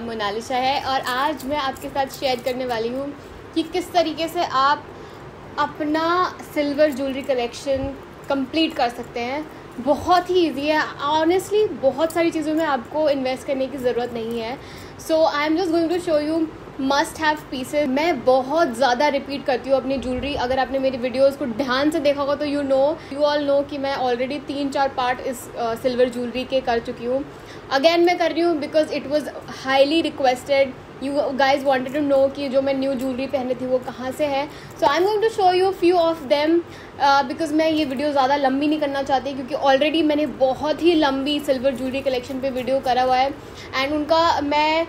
नाम मोनालिसा है और आज मैं आपके साथ शेयर करने वाली हूँ कि किस तरीके से आप अपना सिल्वर ज्वेलरी कलेक्शन कंप्लीट कर सकते हैं। बहुत ही इजी है ऑनेस्टली, बहुत सारी चीज़ों में आपको इन्वेस्ट करने की ज़रूरत नहीं है। So I am just going to show you must have pieces. मैं बहुत ज़्यादा रिपीट करती हूँ अपनी ज्वेलरी। अगर आपने मेरी वीडियोस को ध्यान से देखा होगा तो यू ऑल नो कि मैं ऑलरेडी 3-4 पार्ट इस सिल्वर ज्वेलरी के कर चुकी हूँ। अगेन मैं कर रही हूँ because it was highly requested. You guys wanted to know कि जो मैं न्यू ज्वेलरी पहनी थी वो कहाँ से है। So I am going to show you few of them because मैं ये वीडियो ज़्यादा लंबी नहीं करना चाहती क्योंकि ऑलरेडी मैंने बहुत ही लंबी सिल्वर ज्वेलरी कलेक्शन पे वीडियो करा हुआ है एंड उनका मैं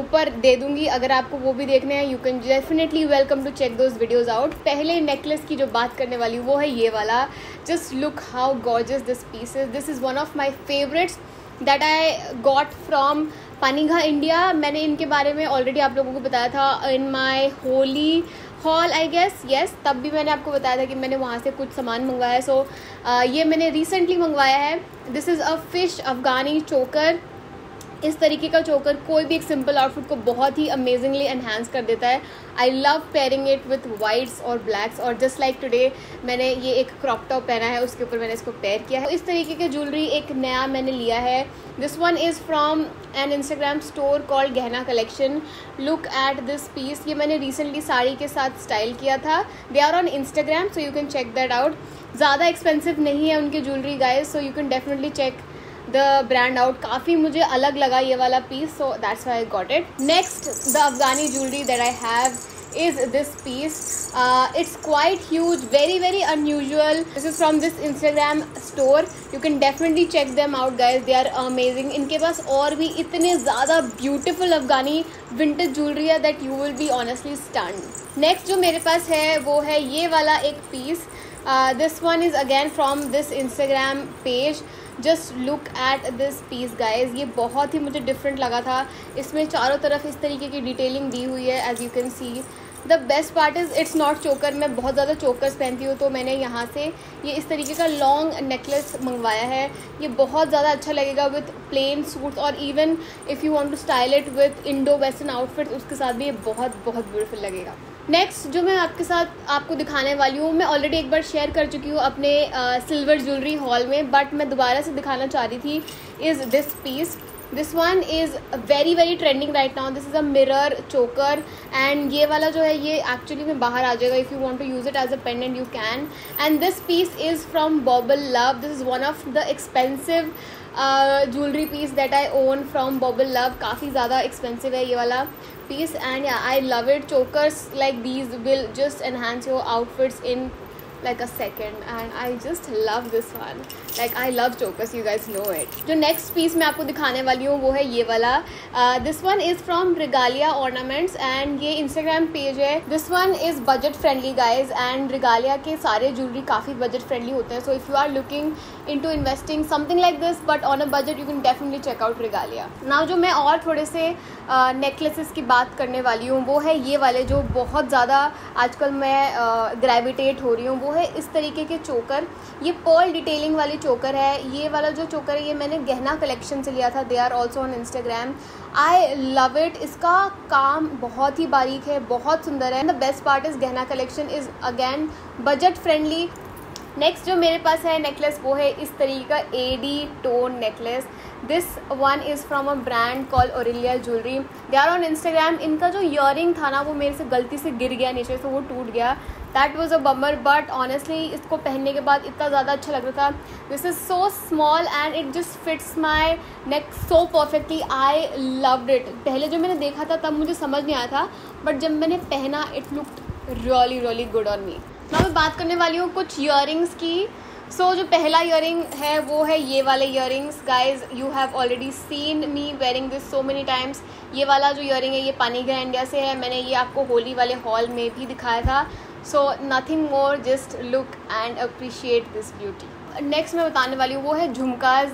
ऊपर दे दूँगी। अगर आपको वो भी देखने हैं, you can definitely welcome to check those videos out. पहले नेकलेस की जो बात करने वाली वो है ये वाला। Just look how gorgeous this piece is. This is one of my favourites that I got from Panighar India. मैंने इनके बारे में ऑलरेडी आप लोगों को बताया था in my Holi haul I guess, yes, तब भी मैंने आपको बताया था कि मैंने वहाँ से कुछ सामान मंगवाया है। सो ये मैंने रिसेंटली मंगवाया है। This is a fish Afghani choker. इस तरीके का चोकर कोई भी एक सिंपल आउटफिट को बहुत ही अमेजिंगली एनहांस कर देता है। I love pairing it with whites और ब्लैक्स और जस्ट लाइक टुडे मैंने ये एक क्रॉप टॉप पहना है, उसके ऊपर मैंने इसको पेयर किया है। इस तरीके के ज्वेलरी एक नया मैंने लिया है। This one is from an Instagram store called गहना collection. Look at this piece. ये मैंने रिसेंटली साड़ी के साथ स्टाइल किया था। They are on Instagram so you can check that out. ज़्यादा एक्सपेंसिव नहीं है उनकी jewellery guys, so you can definitely check the brand out. काफ़ी मुझे अलग लगा ये वाला piece, so that's why I got it. Next the Afghani jewellery that I have is this piece. It's quite huge, very very unusual. This is from this Instagram store, you can definitely check them out guys, they are amazing. इनके पास और भी इतने ज़्यादा beautiful अफगानी vintage jewellery है that you will be honestly stunned. Next जो मेरे पास है वो है ये वाला एक piece. This one is again from this Instagram page. Just look at this piece guys. ये बहुत ही मुझे डिफरेंट लगा था। इसमें चारों तरफ इस तरीके की डिटेलिंग दी हुई है as you can see. The best part is it's not choker. मैं बहुत ज़्यादा चोकर्स पहनती हूँ तो मैंने यहाँ से ये इस तरीके का लॉन्ग नेकलेस मंगवाया है। ये बहुत ज़्यादा अच्छा लगेगा विथ प्लेन सूट्स और even if you want to style it with Indo western outfits, उसके साथ भी ये बहुत बहुत ब्यूटीफुल लगेगा। नेक्स्ट जो मैं आपके साथ आपको दिखाने वाली हूँ, मैं ऑलरेडी एक बार शेयर कर चुकी हूँ अपने सिल्वर ज्वेलरी हॉल में, बट मैं दोबारा से दिखाना चाह रही थी is this piece. This one is very very trending right now. This is a mirror choker and ये वाला जो है ये एक्चुअली में बाहर आ जाएगा। If you want to use it as a pendant you can. And this piece is from Bauble Love. This is one of the expensive jewellery piece that I own from Bauble Love. काफ़ी ज़्यादा expensive है ये वाला piece and I love it. Chokers like these will just enhance your outfits in like a second and I just love this one. Like I love chokers, you guys know it. जो next piece मैं आपको दिखाने वाली हूँ वो है ये वाला। This one is from Regalia Ornaments and ये Instagram page है। This one is budget friendly guys and Regalia के सारे jewelry काफ़ी budget friendly होते हैं। So if you are looking into investing something like this but on a budget you can definitely check out Regalia. Now जो मैं और थोड़े से necklaces की बात करने वाली हूँ वो है ये वाले जो बहुत ज़्यादा आजकल मैं gravitate हो रही हूँ है इस तरीके के चोकर। ये पर्ल डिटेलिंग वाली चोकर है। ये वाला जो चोकर है ये मैंने गहना कलेक्शन से लिया था। They are also on Instagram. I love it. इसका काम बहुत ही बारीक है, बहुत सुंदर है। The best part is Gehna collection is again budget friendly. Next जो मेरे पास है नेकलेस वो है इस तरीके का AD tone necklace. This one is from a brand called Aurelia jewellery. They are on Instagram. इनका जो इयरिंग था ना वो मेरे से गलती से गिर गया नीचे, तो वो टूट गया। That was a bummer but honestly इसको पहनने के बाद इतना ज़्यादा अच्छा लग रहा था। This is so small and it just fits my neck so perfectly. I loved it. पहले जो मैंने देखा था तब मुझे समझ नहीं आया था बट जब मैंने पहना it looked really really good on me. मैं बात करने वाली हूँ कुछ इयरिंग्स की। सो जो पहला इयरिंग है वो है ये वाले earrings guys. You have already seen me wearing this so many times. ये वाला जो इयरिंग है ये पानीगढ़ इंडिया से है। मैंने ये आपको होली वाले हॉल में भी दिखाया था। So nothing more, just look and appreciate this beauty. Next मैं बताने वाली हूँ वो है झुमकाज।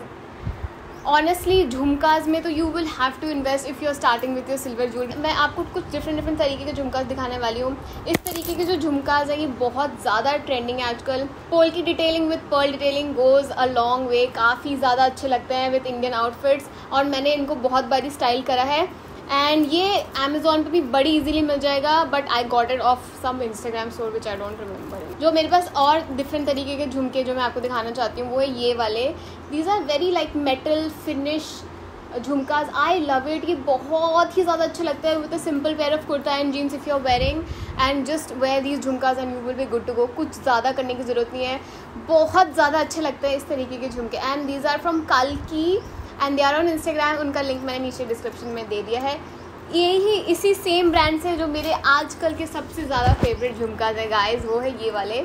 ऑनेस्टली झुमकाज में तो you will have to invest if you are starting with your silver jewellery. मैं आपको कुछ डिफरेंट तरीके के झुमकाज दिखाने वाली हूँ। इस तरीके के जो झुमकाज है ये बहुत ज़्यादा ट्रेंडिंग है आजकल। पोल की detailing with pearl detailing goes a long way, काफ़ी ज़्यादा अच्छे लगते हैं विथ इंडियन आउटफिट्स और मैंने इनको बहुत बारी स्टाइल करा है। एंड ये अमेजोन पे भी बड़ी इजीली मिल जाएगा but I got it of some Instagram store which I don't remember. जो मेरे पास और डिफरेंट तरीके के झुमके जो मैं आपको दिखाना चाहती हूँ वो है ये वाले। These are very like metal finish jhumkas, I love it. ये बहुत ही ज़्यादा अच्छे लगता है with a simple pair of kurta and jeans if you are wearing, and just wear these jhumkas and you will be good to go. कुछ ज़्यादा करने की ज़रूरत नहीं है, बहुत ज़्यादा अच्छे लगते हैं इस तरीके के झुमके। एंड दीज आर फ्रॉम काल्की and they are on Instagram, उनका लिंक मैंने नीचे डिस्क्रिप्शन में दे दिया है। यही इसी सेम ब्रांड से जो मेरे आजकल के सबसे ज़्यादा फेवरेट झुमकाज है गाइज वो है ये वाले।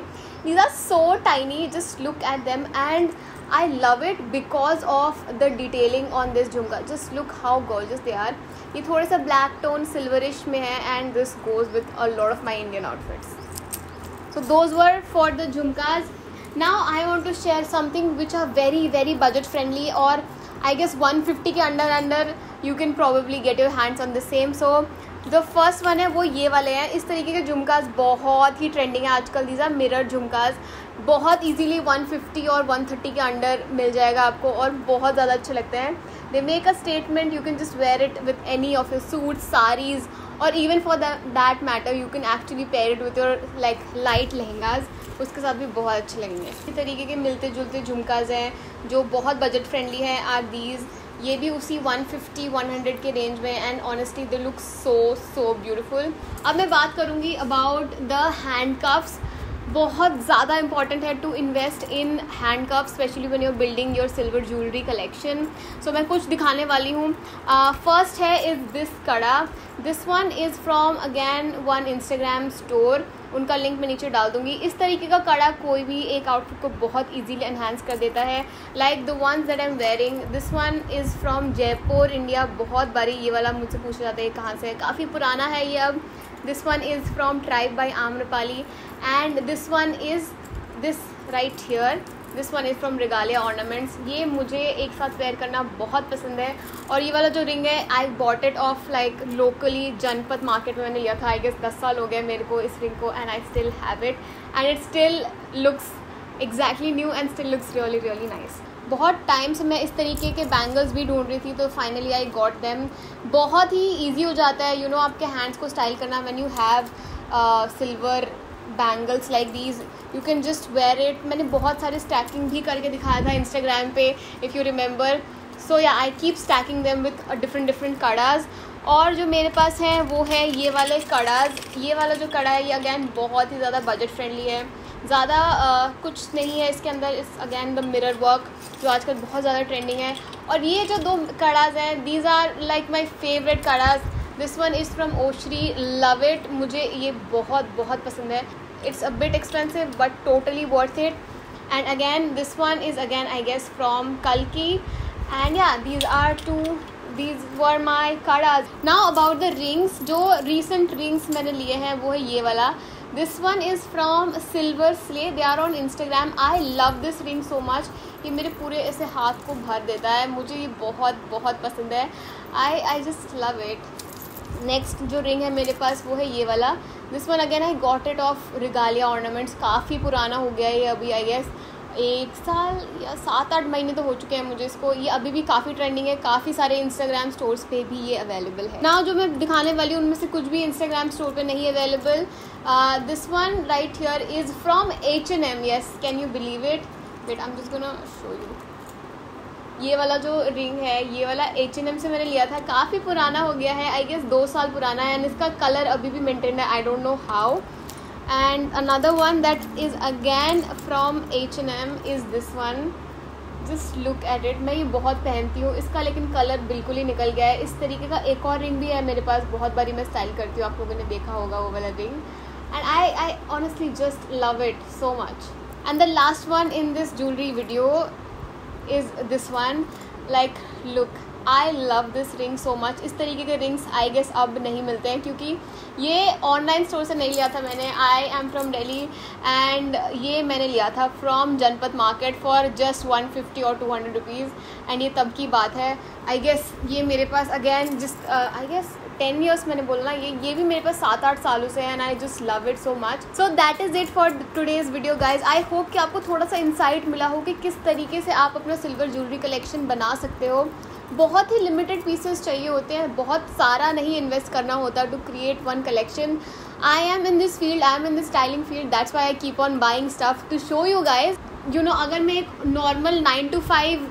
These are so tiny, just look at them and I love it because of the detailing on this jhumka. Just look how gorgeous they are. ये थोड़ा सा ब्लैक टोन सिल्वरिश में है and this goes with a lot of my Indian outfits. So those were for the jhumkas. Now I want to share something which are very very budget friendly और I guess 150 के under you can probably get your hands on the same. So the first one है वो ये वाले हैं। इस तरीके के झुमकाज बहुत ही ट्रेंडिंग है आजकल। these are mirror झुमकाज, बहुत easily 150 और 130 के अंडर मिल जाएगा आपको और बहुत ज़्यादा अच्छे लगते हैं। they make a statement, you can just wear it with any of your suits, sarees और even for that matter you can actually pair it with your like light lehengas, उसके साथ भी बहुत अच्छे लगेंगे। इसी तरीके के मिलते जुलते झुमकाज हैं जो बहुत बजट फ्रेंडली हैं आर दीज। ये भी उसी 150 100 के रेंज में and honestly they look so beautiful. अब मैं बात करूँगी अबाउट द हैंडकफ्स। बहुत ज़्यादा इंपॉर्टेंट है to invest in handcuff specially when you are building your silver jewellery collection. सो मैं कुछ दिखाने वाली हूँ। फर्स्ट है is this kada. This one is from again one Instagram store, उनका लिंक मैं नीचे डाल दूँगी। इस तरीके का कड़ा कोई भी एक आउटफिट को बहुत ईजीली एनहांस कर देता है like the ones that I am wearing. This one is from Jaipur India. बहुत बारी ये वाला मुझसे पूछा जाता है कहाँ से है, काफ़ी पुराना है ये अब। This one is from tribe by Amrapali and this one is this right here. This one is from Regalia ornaments. ये मुझे एक साथ वेयर करना बहुत पसंद है और ये वाला जो रिंग है I bought it off like locally Janpath market में मैंने लिया था। आई गेस 10 साल हो गए मेरे को इस रिंग को and I still have it and it still looks exactly new and still looks really really nice. बहुत टाइम से मैं इस तरीके के बैंगल्स भी ढूंढ रही थी तो फाइनली आई गॉट देम। बहुत ही ईजी हो जाता है यू नो आपके हैंड्स को स्टाइल करना when you have silver bangles like these, you can just wear it. मैंने बहुत सारे स्टैकिंग भी करके दिखाया था इंस्टाग्राम पे if you remember. So yeah I keep stacking them with different kadas. और जो मेरे पास हैं वो है ये वाले कड़ाज। ये वाला जो कड़ा है ये अगैन बहुत ही ज़्यादा बजट फ्रेंडली है, ज़्यादा कुछ नहीं है इसके अंदर। इस अगैन द मिरर वर्क जो आजकल बहुत ज़्यादा ट्रेंडिंग है। और ये जो दो कड़ाज हैं these are like my favourite kadas. This one is from Oshri, love it. मुझे ये बहुत पसंद है। It's a bit expensive but totally worth it. And again this one is again I guess from कल्की and yeah these were my kadas. Now about the rings, जो recent rings मैंने लिए हैं वो है ये वाला। This one is from Silver Slay, they are on Instagram. I love this ring so much. ये मेरे पूरे ऐसे हाथ को भर देता है, मुझे ये बहुत पसंद है। I just love it. Next जो रिंग है मेरे पास वो है ये वाला। This one again I got it off Regalia ornaments. काफ़ी पुराना हो गया ये अभी, आई गेस 1 साल या 7-8 महीने तो हो चुके हैं मुझे इसको। ये अभी भी काफ़ी ट्रेंडिंग है, काफ़ी सारे इंस्टाग्राम स्टोर्स पे भी ये अवेलेबल है। नाउ जो मैं दिखाने वाली हूँ उनमें से कुछ भी इंस्टाग्राम स्टोर पे नहीं available. This one right here is from H&M। Yes, can you believe it? Wait, I am just gonna show you. ये वाला जो रिंग है ये वाला H&M से मैंने लिया था, काफ़ी पुराना हो गया है, आई गेस 2 साल पुराना है एंड इसका कलर अभी भी मेंटेन है, I don't know how. And another one that is again from H&M is this one. Just look at it. मैं ये बहुत पहनती हूँ, इसका लेकिन कलर बिल्कुल ही निकल गया है। इस तरीके का एक और रिंग भी है मेरे पास, बहुत बारी मैं स्टाइल करती हूँ, आप लोगों ने देखा होगा वो वाला ring and I honestly just love it so much. And the last one in this jewellery video is this one, like look I love this ring so much. इस तरीके के rings I guess अब नहीं मिलते हैं क्योंकि ये online store से नहीं लिया था मैंने, I am from Delhi and ये मैंने लिया था from Janpath market for just 150 और 200 रुपीज़ एंड ये तब की बात है आई गेस। ये मेरे पास again just I guess 10 years मैंने बोलना, ये भी मेरे पास 7-8 सालों से है and I just love it so much. So that is it for today's video guys. I hope कि आपको थोड़ा सा इंसाइट मिला हो कि किस तरीके से आप अपना सिल्वर ज्वेलरी कलेक्शन बना सकते हो। बहुत ही लिमिटेड पीसेस चाहिए होते हैं, बहुत सारा नहीं इन्वेस्ट करना होता to create one collection. I am in this field, I am in this styling field, that's why I keep on buying stuff to show you guys. You know, अगर मैं एक नॉर्मल 9 to 5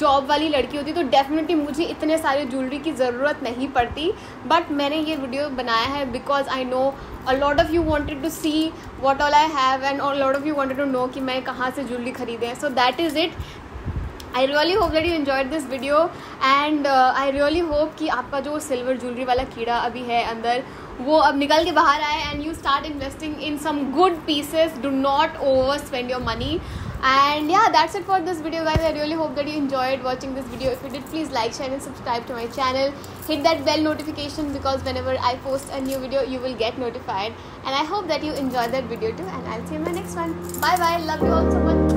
जॉब वाली लड़की होती तो definitely मुझे इतने सारे ज्वेलरी की ज़रूरत नहीं पड़ती, बट मैंने ये वीडियो बनाया है because I know a lot of you wanted to see what all I have and a lot of you wanted to know कि मैं कहाँ से ज्वेलरी खरीदें। So that is it. I really hope that you enjoyed this video and I really hope कि आपका जो silver jewellery वाला कीड़ा अभी है अंदर, वो अब निकल के बाहर आए and you start investing in some good pieces. Do not over spend your money and yeah, that's it for this video guys. I really hope that you enjoyed watching this video. If you did, please like, share and subscribe to my channel. Hit that bell notification because whenever I post a new video you will get notified, and I hope that you enjoyed that video too, and I'll see you in my next one. Bye bye, love you all so much.